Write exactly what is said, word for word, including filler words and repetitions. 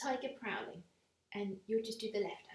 Tiger Prowling, and you'll just do the left